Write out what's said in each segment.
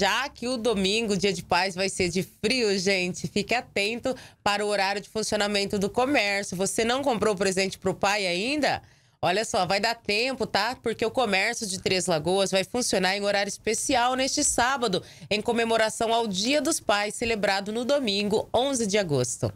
já que o domingo, dia de paz, vai ser de frio, gente. Fique atento para o horário de funcionamento do comércio. Você não comprou presente para o pai ainda? Olha só, vai dar tempo, tá? Porque o comércio de Três Lagoas vai funcionar em horário especial neste sábado, em comemoração ao Dia dos Pais, celebrado no domingo, 11 de agosto.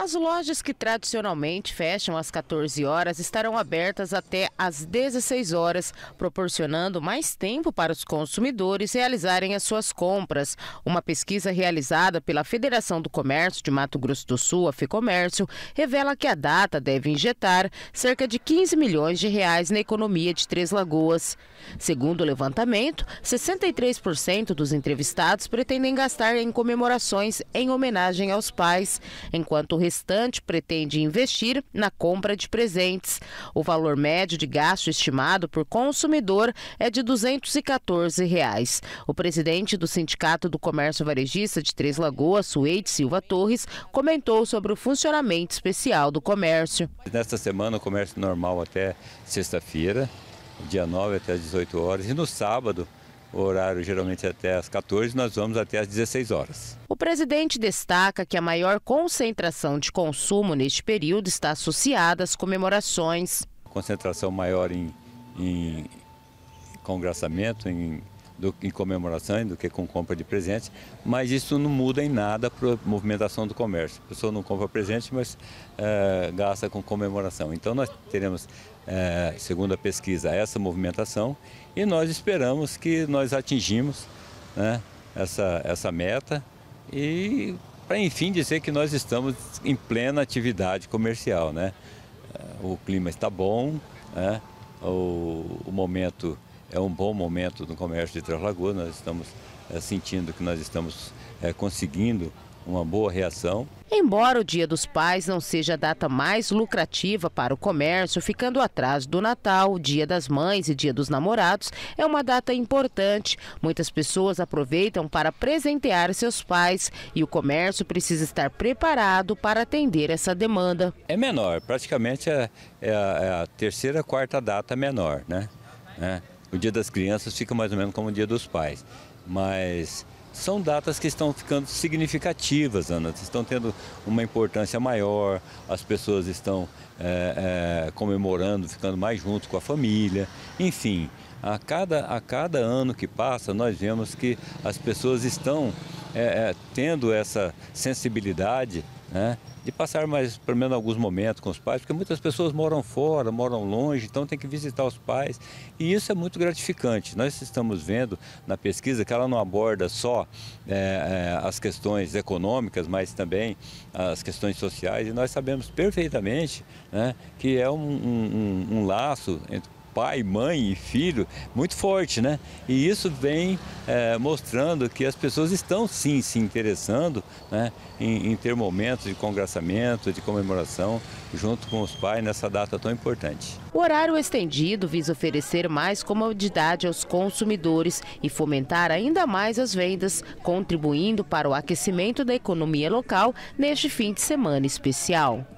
As lojas que tradicionalmente fecham às 14 horas estarão abertas até às 16 horas, proporcionando mais tempo para os consumidores realizarem as suas compras. Uma pesquisa realizada pela Federação do Comércio de Mato Grosso do Sul, a Fecomércio, revela que a data deve injetar cerca de 15 milhões de reais na economia de Três Lagoas. Segundo o levantamento, 63% dos entrevistados pretendem gastar em comemorações em homenagem aos pais, enquanto o restante pretende investir na compra de presentes. O valor médio de gasto estimado por consumidor é de R$ 214. O presidente do Sindicato do Comércio Varejista de Três Lagoas, Suete Silva Torres, comentou sobre o funcionamento especial do comércio. Nesta semana o comércio normal até sexta-feira, dia 9 até as 18 horas, e no sábado, o horário geralmente é até às 14, nós vamos até às 16 horas. O presidente destaca que a maior concentração de consumo neste período está associada às comemorações. Concentração maior em congraçamento, em comemoração, do que com compra de presentes, mas isso não muda em nada para a movimentação do comércio. A pessoa não compra presente, mas gasta com comemoração. Então nós teremos, segundo a pesquisa, essa movimentação, e nós esperamos que nós atingimos, né, essa meta, e para enfim dizer que nós estamos em plena atividade comercial, né? O clima está bom, né? O momento é um bom momento no comércio de Três Lagoas, nós estamos sentindo que nós estamos conseguindo uma boa reação. Embora o Dia dos Pais não seja a data mais lucrativa para o comércio, ficando atrás do Natal, Dia das Mães e Dia dos Namorados, é uma data importante. Muitas pessoas aproveitam para presentear seus pais e o comércio precisa estar preparado para atender essa demanda. É menor, praticamente é a terceira, quarta data menor, né? O Dia das Crianças fica mais ou menos como o Dia dos Pais, mas são datas que estão ficando significativas, Ana, estão tendo uma importância maior, as pessoas estão comemorando, ficando mais junto com a família, enfim, a cada ano que passa nós vemos que as pessoas estão tendo essa sensibilidade, né, de passar mais, pelo menos, alguns momentos com os pais, porque muitas pessoas moram fora, moram longe, então tem que visitar os pais, e isso é muito gratificante. Nós estamos vendo na pesquisa que ela não aborda só as questões econômicas, mas também as questões sociais, e nós sabemos perfeitamente, né, que é um laço entre pai, mãe e filho muito forte, né? E isso vem mostrando que as pessoas estão sim se interessando, né, em ter momentos de congraçamento, de comemoração junto com os pais nessa data tão importante. O horário estendido visa oferecer mais comodidade aos consumidores e fomentar ainda mais as vendas, contribuindo para o aquecimento da economia local neste fim de semana especial.